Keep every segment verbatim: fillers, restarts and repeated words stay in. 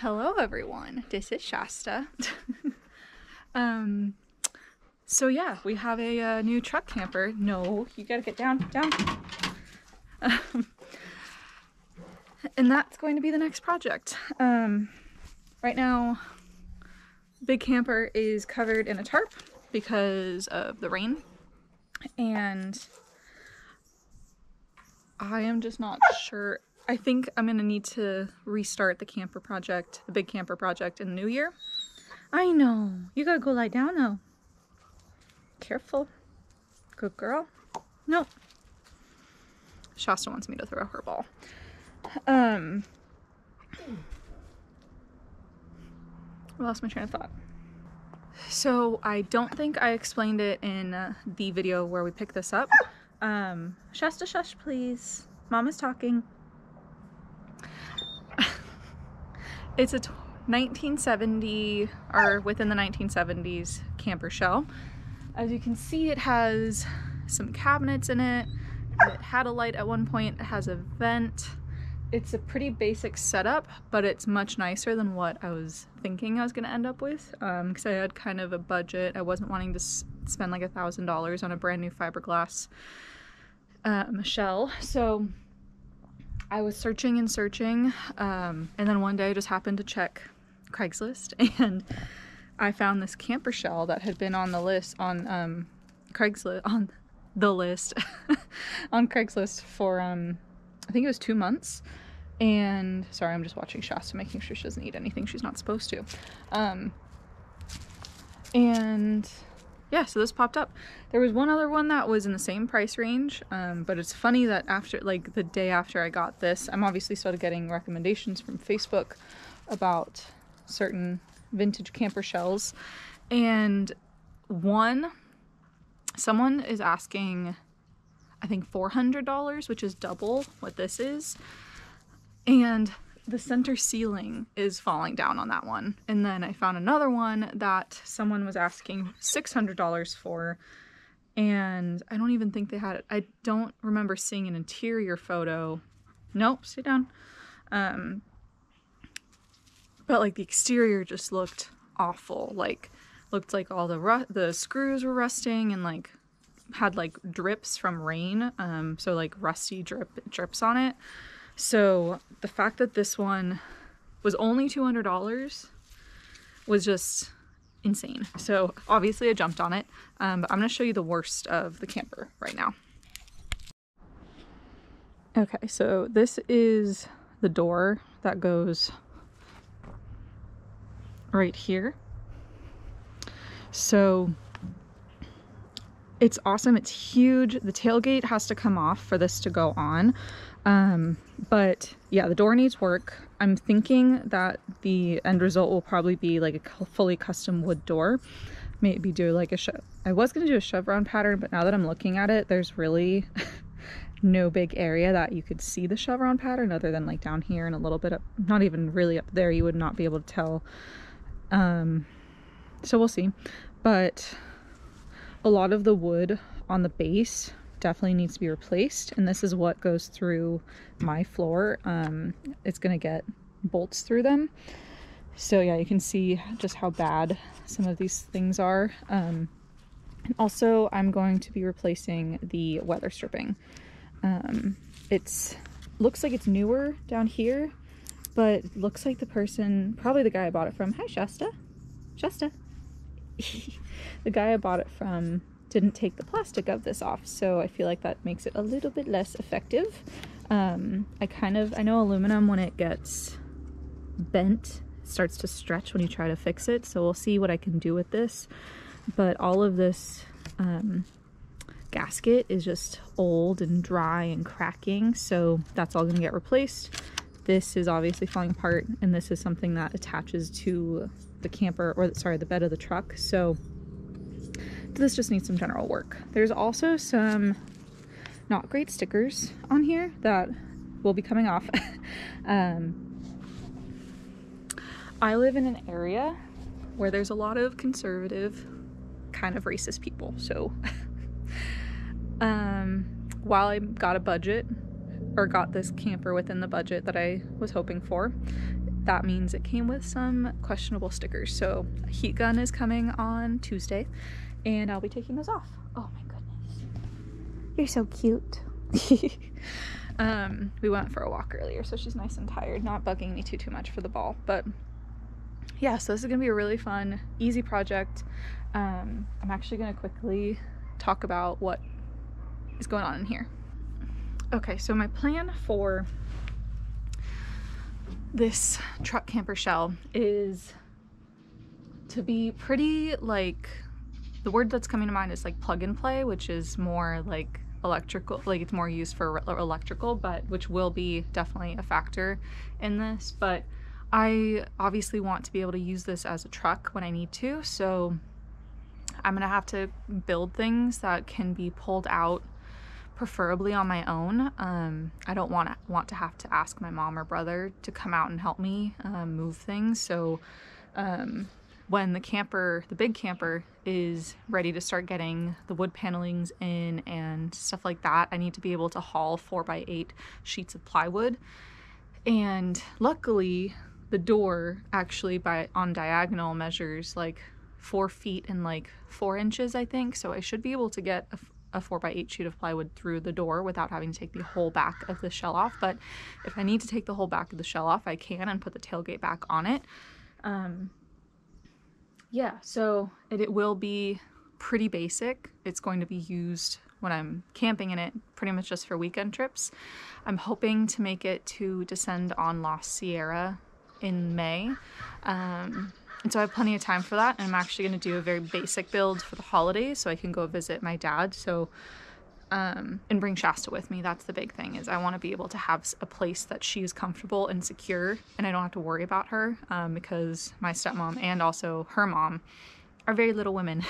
Hello everyone, this is Shasta. um, so yeah, we have a, a new truck camper. No, you gotta get down, down. Um, and that's going to be the next project. Um, right now, big camper is covered in a tarp because of the rain. And I am just not sure. I think I'm gonna need to restart the camper project, the big camper project in the new year. I know, you gotta go lie down now. Careful, good girl. Nope. Shasta wants me to throw her ball. Um, I lost my train of thought. So I don't think I explained it in uh, the video where we picked this up. Um, Shasta, shush please, Mama's talking. It's a nineteen seventy, or within the nineteen seventies, camper shell. As you can see, it has some cabinets in it. It had a light at one point. It has a vent. It's a pretty basic setup, but it's much nicer than what I was thinking I was going to end up with, because um, I had kind of a budget. I wasn't wanting to s spend like a thousand dollars on a brand new fiberglass um, shell. So I was searching and searching, um, and then one day I just happened to check Craigslist, and I found this camper shell that had been on the list on um, Craigslist on the list on Craigslist for um, I think it was two months. And sorry, I'm just watching Shasta, making sure she doesn't eat anything she's not supposed to. Um, and yeah, so this popped up. There was one other one that was in the same price range, um, but it's funny that after, like the day after I got this, I'm obviously still getting recommendations from Facebook about certain vintage camper shells. And one, someone is asking, I think four hundred dollars, which is double what this is. And the center ceiling is falling down on that one. And then I found another one that someone was asking six hundred dollars for, and I don't even think they had it. I don't remember seeing an interior photo. Nope, sit down. Um, but like the exterior just looked awful. Like looked like all the ru the screws were rusting and like had like drips from rain. Um, so like rusty drip drips on it. So the fact that this one was only two hundred dollars was just insane. So obviously I jumped on it, um, but I'm gonna show you the worst of the camper right now. Okay, so this is the door that goes right here. So it's awesome, it's huge. The tailgate has to come off for this to go on. Um, but yeah, the door needs work. I'm thinking that the end result will probably be like a fully custom wood door. Maybe do like a, I was going to do a chevron pattern, but now that I'm looking at it, there's really no big area that you could see the chevron pattern other than like down here and a little bit up, not even really up there. You would not be able to tell. Um, so we'll see, but a lot of the wood on the base definitely needs to be replaced, and this is what goes through my floor. Um, it's gonna get bolts through them. So yeah, you can see just how bad some of these things are. Um, and also I'm going to be replacing the weather stripping. Um, it's looks like it's newer down here, but it looks like the person, probably the guy I bought it from, hi Shasta, Shasta. The guy I bought it from didn't take the plastic of this off, so I feel like that makes it a little bit less effective. Um, I kind of, I know aluminum, when it gets bent, it starts to stretch when you try to fix it, so we'll see what I can do with this. But all of this um, gasket is just old and dry and cracking, so that's all gonna get replaced. This is obviously falling apart, and this is something that attaches to the camper, or sorry, the bed of the truck, so this just needs some general work. There's also some not great stickers on here that will be coming off. um, I live in an area where there's a lot of conservative, kind of racist people, so um, while I got a budget, or got this camper within the budget that I was hoping for, that means it came with some questionable stickers. So a heat gun is coming on Tuesday and I'll be taking those off. Oh my goodness, you're so cute. Um, we went for a walk earlier, so she's nice and tired, not bugging me too too much for the ball. But yeah, so this is gonna be a really fun, easy project. um, I'm actually gonna quickly talk about what is going on in here. Okay, so my plan for this truck camper shell is to be pretty, like, the word that's coming to mind is like plug and play, which is more like electrical, like it's more used for electrical, but which will be definitely a factor in this. But I obviously want to be able to use this as a truck when I need to, so I'm gonna have to build things that can be pulled out, preferably on my own. Um, I don't want to want to have to ask my mom or brother to come out and help me um, move things. So um, when the camper, the big camper, is ready to start getting the wood panelings in and stuff like that, I need to be able to haul four by eight sheets of plywood. And luckily, the door actually by on diagonal measures like four feet and like four inches, I think. So I should be able to get a a four by eight sheet of plywood through the door without having to take the whole back of the shell off. But if I need to take the whole back of the shell off, I can, and put the tailgate back on it. Um, yeah, so it, it will be pretty basic. It's going to be used when I'm camping in it, pretty much just for weekend trips. I'm hoping to make it to Descend on Lost Sierra in May. Um, And so I have plenty of time for that, and I'm actually going to do a very basic build for the holidays so I can go visit my dad. So, um, and bring Shasta with me. That's the big thing, is I want to be able to have a place that she is comfortable and secure, and I don't have to worry about her, um, because my stepmom and also her mom are very little women,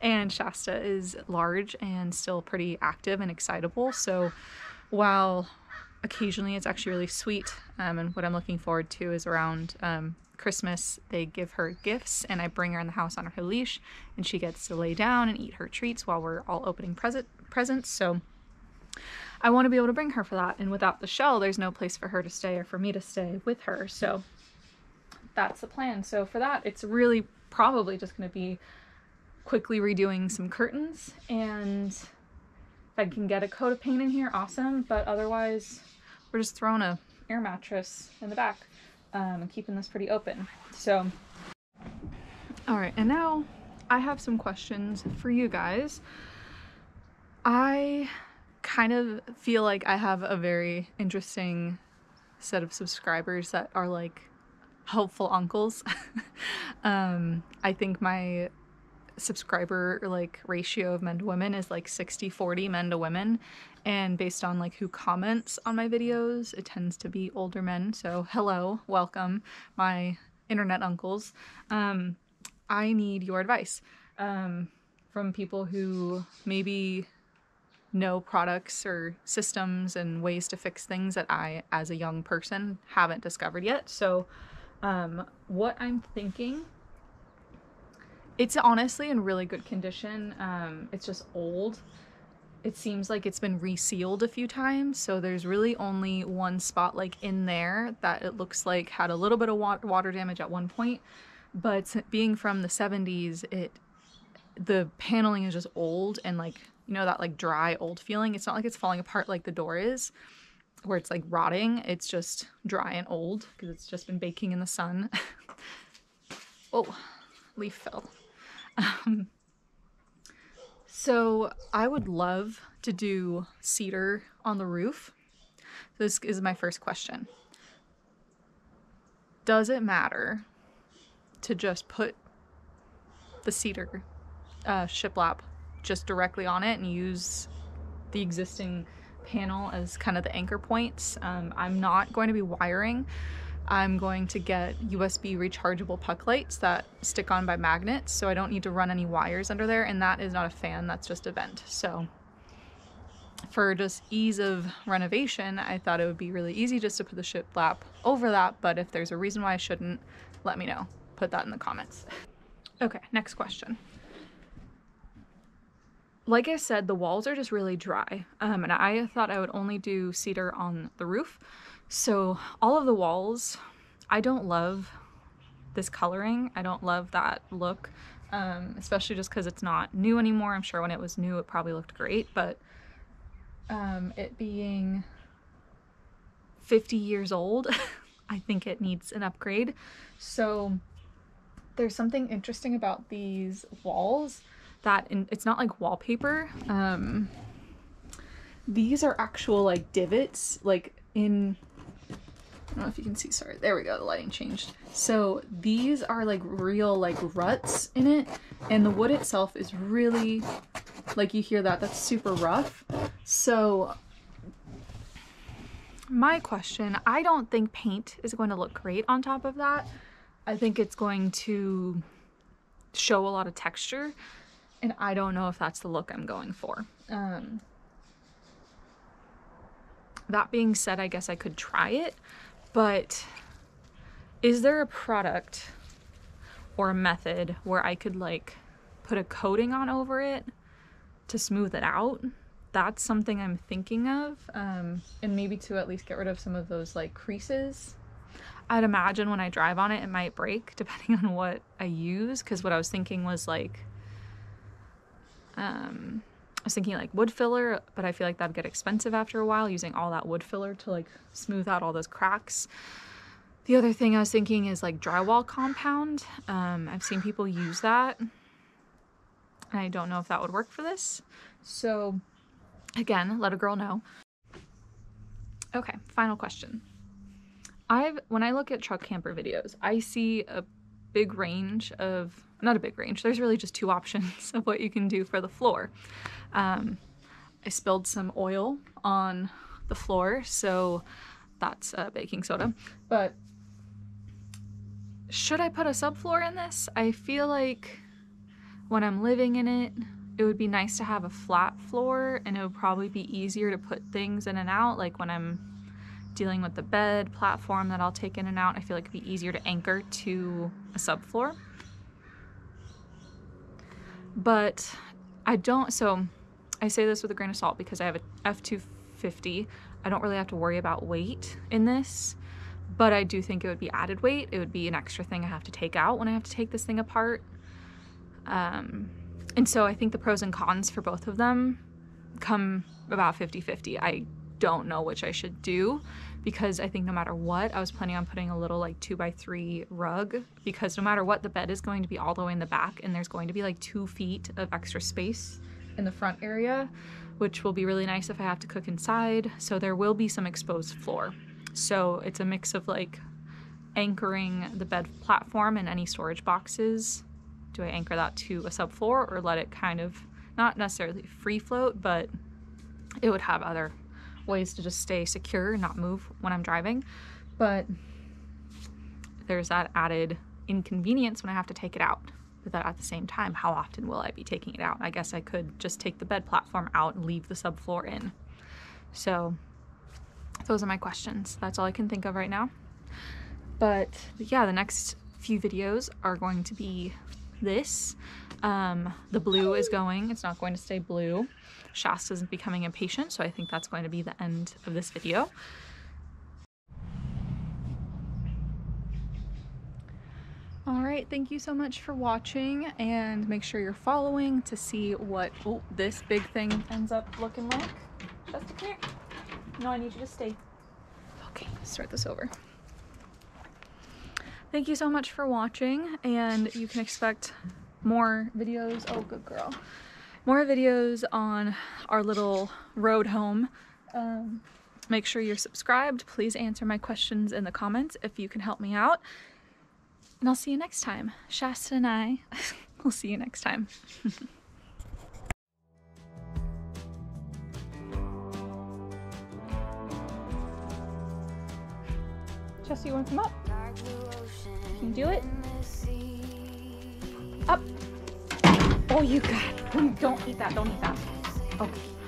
and Shasta is large and still pretty active and excitable. So while occasionally it's actually really sweet, um, and what I'm looking forward to is around um, Christmas, they give her gifts and I bring her in the house on her leash, and she gets to lay down and eat her treats while we're all opening present presents. So I want to be able to bring her for that, and without the shell there's no place for her to stay or for me to stay with her. So that's the plan. So for that, it's really probably just going to be quickly redoing some curtains, and if I can get a coat of paint in here, awesome, but otherwise we're just throwing a air mattress in the back. Um, keeping this pretty open. So, all right, and now I have some questions for you guys. I kind of feel like I have a very interesting set of subscribers that are like helpful uncles. um, I think my subscriber like ratio of men to women is like sixty forty men to women, and based on like who comments on my videos, it tends to be older men. So hello, welcome my internet uncles. um I need your advice, um from people who maybe know products or systems and ways to fix things that I as a young person haven't discovered yet. So um what I'm thinking, it's honestly in really good condition. Um, it's just old. It seems like it's been resealed a few times, so there's really only one spot like in there that it looks like had a little bit of water damage at one point, but being from the seventies, it the paneling is just old and like, you know, that like dry old feeling. It's not like it's falling apart like the door is, where it's like rotting. It's just dry and old because it's just been baking in the sun. Oh, leaf fell. Um, so I would love to do cedar on the roof. This is my first question. Does it matter to just put the cedar uh, shiplap just directly on it and use the existing panel as kind of the anchor points? Um, I'm not going to be wiring. I'm going to get U S B rechargeable puck lights that stick on by magnets, so I don't need to run any wires under there, and that is not a fan, that's just a vent. So for just ease of renovation, I thought it would be really easy just to put the shiplap over that, but if there's a reason why I shouldn't, let me know. Put that in the comments. Okay, next question. Like I said, the walls are just really dry, um, and I thought I would only do cedar on the roof. So all of the walls, I don't love this coloring. I don't love that look, um, especially just because it's not new anymore. I'm sure when it was new it probably looked great, but um, it being fifty years old, I think it needs an upgrade. So there's something interesting about these walls that in, it's not like wallpaper. Um, these are actual like divots, like in, I don't know if you can see, sorry, there we go, the lighting changed. So these are like real like ruts in it, and the wood itself is really, like you hear that, that's super rough. So my question, I don't think paint is going to look great on top of that. I think it's going to show a lot of texture, and I don't know if that's the look I'm going for. Um, that being said, I guess I could try it. But is there a product or a method where I could like put a coating on over it to smooth it out? That's something I'm thinking of, um, and maybe to at least get rid of some of those like creases. I'd imagine when I drive on it, it might break depending on what I use, because what I was thinking was like, um, I was thinking like wood filler, but I feel like that'd get expensive after a while, using all that wood filler to like smooth out all those cracks. The other thing I was thinking is like drywall compound. Um, I've seen people use that, and I don't know if that would work for this. So again, let a girl know. Okay, final question. I've, when I look at truck camper videos, I see a big range of, not a big range, there's really just two options of what you can do for the floor. Um, I spilled some oil on the floor, so that's uh, baking soda. But should I put a subfloor in this? I feel like when I'm living in it, it would be nice to have a flat floor, and it would probably be easier to put things in and out. Like when I'm dealing with the bed platform that I'll take in and out, I feel like it'd be easier to anchor to a subfloor. But I don't, so I say this with a grain of salt because I have a F two fifty. I don't really have to worry about weight in this, but I do think it would be added weight. It would be an extra thing I have to take out when I have to take this thing apart. Um, and so I think the pros and cons for both of them come about fifty fifty. I don't know which I should do, because I think no matter what, I was planning on putting a little like two by three rug, because no matter what, the bed is going to be all the way in the back, and there's going to be like two feet of extra space in the front area, which will be really nice if I have to cook inside. So there will be some exposed floor. So it's a mix of like anchoring the bed platform and any storage boxes. Do I anchor that to a subfloor, or let it kind of, not necessarily free float, but it would have other ways to just stay secure and not move when I'm driving. But there's that added inconvenience when I have to take it out. But that at the same time, how often will I be taking it out? I guess I could just take the bed platform out and leave the subfloor in. So those are my questions. That's all I can think of right now. But yeah, the next few videos are going to be this. Um, the blue is going, it's not going to stay blue. Shasta is becoming impatient, so I think that's going to be the end of this video. All right, thank you so much for watching, and make sure you're following to see what oh, this big thing ends up looking like. Shasta, come here. No, I need you to stay. Okay, let's start this over. Thank you so much for watching, and you can expect more videos. Oh, good girl. More videos on our little road home. Um, make sure you're subscribed. Please answer my questions in the comments if you can help me out. And I'll see you next time. Shasta and I will see you next time. Shasta, you want to come up? Can you do it? Up. Oh, you got it. Don't eat that. Don't eat that. Okay.